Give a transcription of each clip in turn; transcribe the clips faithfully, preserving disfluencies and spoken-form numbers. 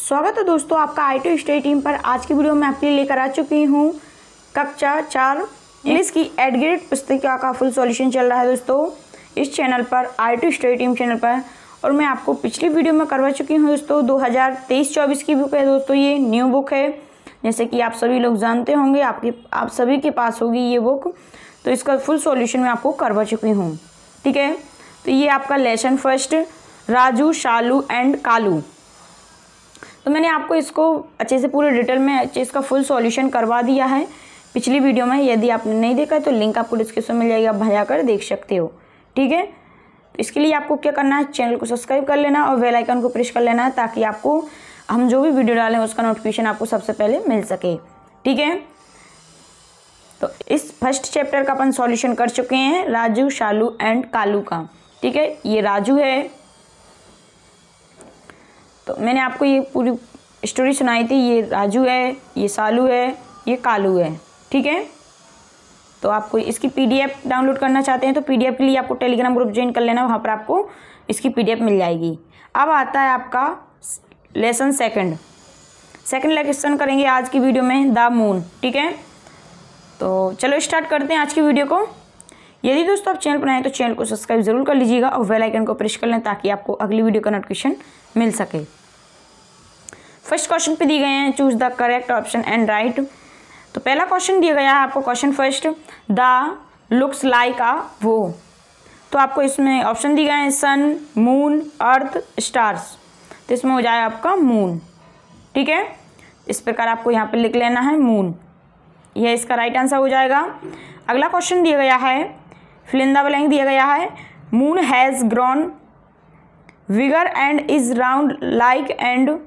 स्वागत है दोस्तों आपका आर टू स्टडी टीम पर। आज की वीडियो में आपके लिए लेकर आ चुकी हूँ कक्षा चार इंग्लिश की एड ग्रेड पुस्तिका का फुल सॉल्यूशन चल रहा है दोस्तों इस चैनल पर, R two study team channel पर। और मैं आपको पिछली वीडियो में करवा चुकी हूँ दोस्तों दो हज़ार तेईस चौबीस की बुक है दोस्तों, ये न्यू बुक है जैसे कि आप सभी लोग जानते होंगे, आपके आप सभी के पास होगी ये बुक। तो इसका फुल सॉल्यूशन मैं आपको करवा चुकी हूँ, ठीक है। तो ये आपका lesson first, Raju Shalu and Kalu. तो मैंने आपको इसको अच्छे से पूरे डिटेल में अच्छे इसका फुल सॉल्यूशन करवा दिया है पिछली वीडियो में। यदि आपने नहीं देखा है तो लिंक आपको डिस्क्रिप्शन में मिल जाएगी, आप भजा कर देख सकते हो, ठीक है। तो इसके लिए आपको क्या करना है, चैनल को सब्सक्राइब कर लेना और बेल आइकन को प्रेस कर लेना है, ताकि आपको हम जो भी वीडियो डालें उसका नोटिफिकेशन आपको सबसे पहले मिल सके, ठीक है। तो इस फर्स्ट चैप्टर का अपन सॉल्यूशन कर चुके हैं, राजू शालू एंड कालू का, ठीक है। ये राजू है, तो मैंने आपको ये पूरी स्टोरी सुनाई थी। ये राजू है, ये शालू है, ये कालू है, ठीक है। तो आपको इसकी पीडीएफ डाउनलोड करना चाहते हैं तो पीडीएफ के लिए आपको टेलीग्राम ग्रुप ज्वाइन कर लेना, वहाँ पर आपको इसकी पीडीएफ मिल जाएगी। अब आता है आपका लेसन सेकंड। सेकंड लेसन करेंगे आज की वीडियो में, द मून, ठीक है। तो चलो स्टार्ट करते हैं आज की वीडियो को। यदि दोस्तों आप चैनल पर आए तो चैनल को सब्सक्राइब जरूर कर लीजिएगा और बेल आइकन को प्रेस कर लें, ताकि आपको अगली वीडियो का नोटिफिकेशन मिल सके। फर्स्ट क्वेश्चन पे दिए गए हैं, choose the correct option and write. तो पहला क्वेश्चन दिया गया है आपको, question first, the looks like a वो। तो आपको इसमें ऑप्शन दिए गए हैं सन, मून, अर्थ, स्टार्स। तो इसमें हो जाए आपका मून, ठीक है। इस प्रकार आपको यहाँ पे लिख लेना है मून, यह इसका राइट आंसर हो जाएगा। अगला क्वेश्चन दिया गया है, फिलिंदा ब्लैंक दिया गया है, moon has grown bigger and is round like and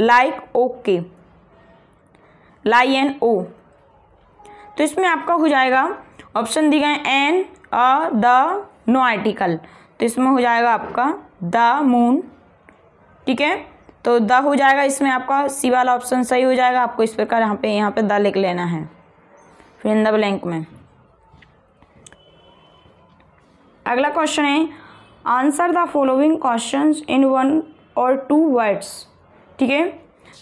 like okay like an O. तो इसमें आपका हो जाएगा ऑप्शन दिए गए an a the no article. तो इसमें हो जाएगा आपका द मून, ठीक है। तो द हो जाएगा इसमें आपका सी वाला ऑप्शन सही हो जाएगा। आपको इस प्रकार यहाँ पे यहाँ पे द लिख लेना है फिर इन द ब्लैंक में। अगला क्वेश्चन है answer the following questions in one or two words, ठीक है।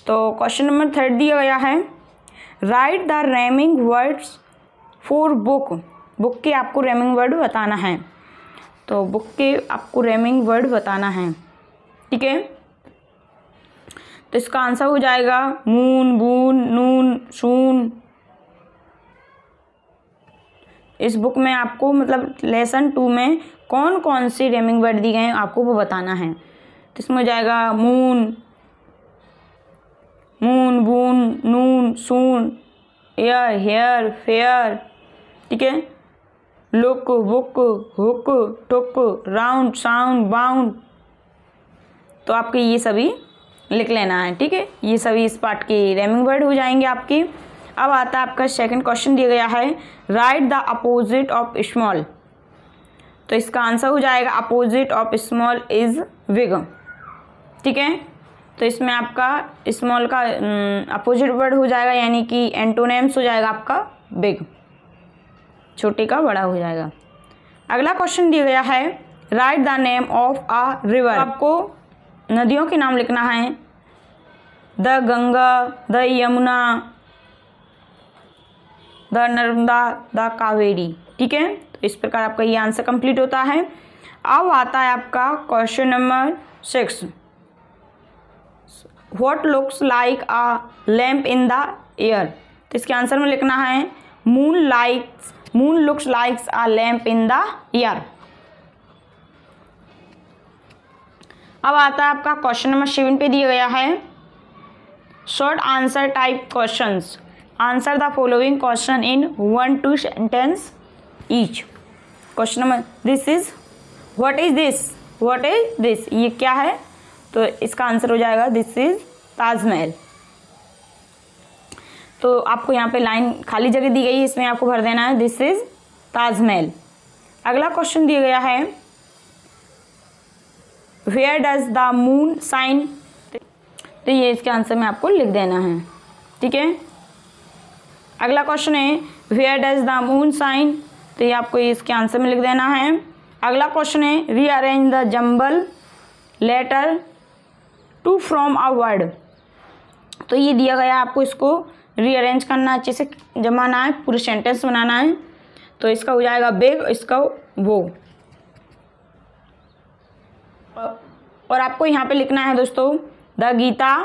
तो क्वेश्चन नंबर थर्ड दिया गया है, write the rhyming words for book. Book के आपको रैमिंग वर्ड बताना है, तो बुक के आपको रैमिंग वर्ड बताना है, ठीक है। तो इसका आंसर हो जाएगा मून, बून, नून, शून। इस बुक में आपको मतलब लेसन टू में कौन कौन से रेमिंग वर्ड दिए गए हैं आपको वो बताना है। तो इसमें हो जाएगा moon, moon, boon, noon, soon, air, hair, fair, ठीक है। Look, book, hook, took, round, sound, bound. तो आपके ये सभी लिख लेना है, ठीक है। ये सभी इस पार्ट के रेमिंग वर्ड हो जाएंगे आपके। अब आता है आपका सेकंड क्वेश्चन दिया गया है, write the opposite of small. तो इसका आंसर हो जाएगा opposite of small is big, ठीक है। तो इसमें आपका स्मॉल का अपोजिट वर्ड हो जाएगा, यानी कि एंटोनिम्स हो जाएगा आपका बिग, छोटे का बड़ा हो जाएगा। अगला क्वेश्चन दिया गया है, write the name of a river. आपको नदियों के नाम लिखना है, the Ganga, the Yamuna, the Narmada, the Kaveri, ठीक है। तो इस प्रकार आपका ये आंसर कंप्लीट होता है। अब आता है आपका question number six, what looks like a lamp in the air. तो इसके आंसर में लिखना है moon likes moon looks likes a lamp in the air. अब आता है आपका क्वेश्चन नंबर सेवन पे दिया गया है, short answer type questions, answer the following question in one two sentence each. Question number this is, what is this, what is this, ये क्या है। तो इसका आंसर हो जाएगा दिस इज ताजमहल। तो आपको यहाँ पे लाइन खाली जगह दी गई है, इसमें आपको भर देना है दिस इज ताजमहल। अगला क्वेश्चन दिया गया है, where does the moon shine. तो ये इसके आंसर में आपको लिख देना है, ठीक है। अगला क्वेश्चन है, where does the moon shine. तो ये आपको इसके आंसर में लिख देना है। अगला क्वेश्चन है, rearrange the jumble letter to to from a word, तो ये दिया गया आपको, इसको रीअरेंज करना, अच्छे से जमाना है, पूरे सेंटेंस बनाना है। तो इसका हो जाएगा बेग, इसका वो, और आपको यहाँ पे लिखना है दोस्तों द गीता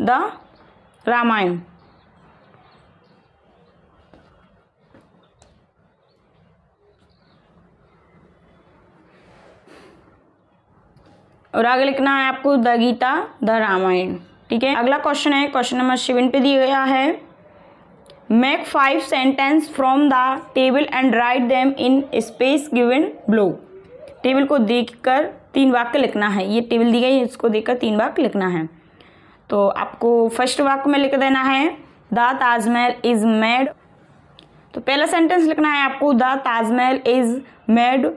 द रामायण। और आगे लिखना है आपको द गीता द रामायण। ठीक है, अगला क्वेश्चन है क्वेश्चन नंबर सेवन पे दिया गया है make five sentence from the table and write them in space given below. Table को देखकर तीन वाक्य लिखना है, ये टेबल दी गई है, इसको देखकर तीन वाक्य लिखना है। तो आपको फर्स्ट वाक्य में लिख देना है द ताजमहल इज मेड, तो पहला सेंटेंस लिखना है आपको the Taj Mahal is made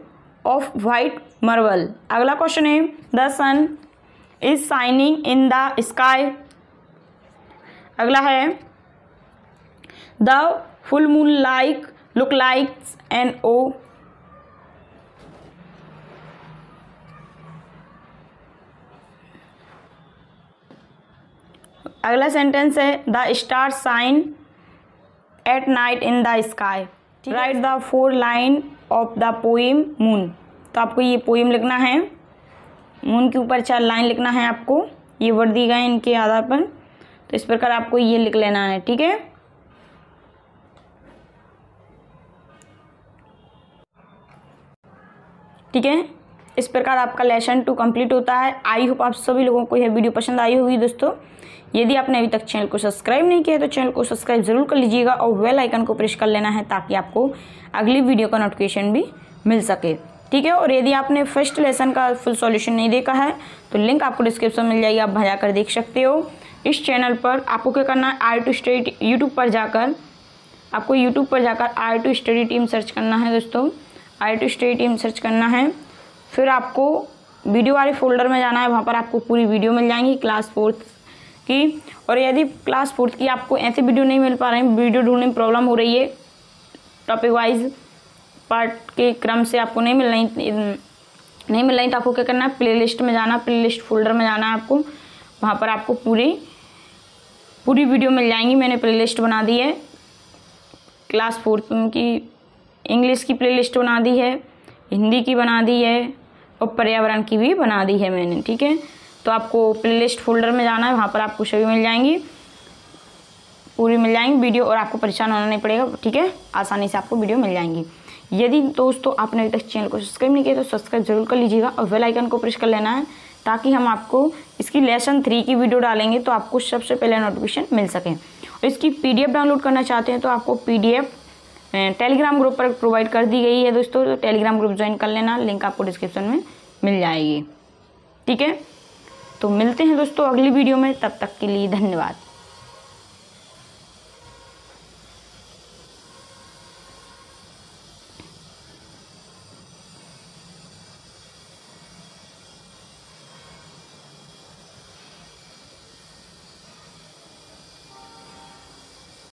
of white marble. अगला क्वेश्चन है the sun is shining in the sky. अगला है the full moon like look likes an O. अगला सेंटेंस है the star shine at night in the sky. Write the four line of the poem moon, तो आपको ये poem लिखना है, moon के ऊपर चार लाइन लिखना है आपको, ये वर्ड दिए गए इनके आधार पर, तो इस प्रकार आपको ये लिख लेना है। ठीक है, ठीक है, इस प्रकार आपका लेसन टू कंप्लीट होता है। आई होप आप सभी लोगों को यह वीडियो पसंद आई होगी दोस्तों। यदि आपने अभी तक चैनल को सब्सक्राइब नहीं किया है तो चैनल को सब्सक्राइब जरूर कर लीजिएगा और बेल आइकन को प्रेस कर लेना है ताकि आपको अगली वीडियो का नोटिफिकेशन भी मिल सके। ठीक है, और यदि आपने फर्स्ट लेसन का फुल सॉल्यूशन नहीं देखा है तो लिंक आपको डिस्क्रिप्शन मिल जाएगी, आप वहां जाकर देख सकते हो। इस चैनल पर आपको क्या करना है, आर टू स्टडी यूट्यूब पर जाकर, आपको यूट्यूब पर जाकर R two study team search करना है दोस्तों, R two study team search करना है। फिर आपको वीडियो वाले फोल्डर में जाना है, वहाँ पर आपको पूरी वीडियो मिल जाएंगी क्लास फोर्थ की। और यदि क्लास फोर्थ की आपको ऐसे वीडियो नहीं मिल पा रहे हैं, वीडियो ढूंढने में प्रॉब्लम हो रही है, टॉपिक वाइज पार्ट के क्रम से आपको नहीं मिल रही नहीं मिल रही तो आपको क्या करना है, प्लेलिस्ट में जाना, प्लेलिस्ट फोल्डर में जाना है आपको, वहाँ पर आपको पूरी पूरी वीडियो मिल जाएंगी। मैंने प्लेलिस्ट बना दी है, क्लास फोर्थ की इंग्लिश की प्लेलिस्ट बना दी है, हिंदी की बना दी है और पर्यावरण की भी बना दी है मैंने। ठीक है, तो आपको प्लेलिस्ट फोल्डर में जाना है, वहाँ पर आपको सभी मिल जाएंगी, पूरी मिल जाएंगी वीडियो और आपको परेशान होना नहीं पड़ेगा। ठीक है, आसानी से आपको वीडियो मिल जाएंगी। यदि दोस्तों आपने अभी तक चैनल को सब्सक्राइब नहीं किया तो सब्सक्राइब जरूर कर लीजिएगा और बेल आइकन को प्रेस कर लेना है ताकि हम आपको इसकी लेसन थ्री की वीडियो डालेंगे तो आपको सबसे पहले नोटिफिकेशन मिल सके। और इसकी पी डी एफ डाउनलोड करना चाहते हैं तो आपको P D F Telegram group पर प्रोवाइड कर दी गई है दोस्तों, तो टेलीग्राम ग्रुप ज्वाइन कर लेना, लिंक आपको डिस्क्रिप्शन में मिल जाएगी। ठीक है, तो मिलते हैं दोस्तों अगली वीडियो में, तब तक के लिए धन्यवाद।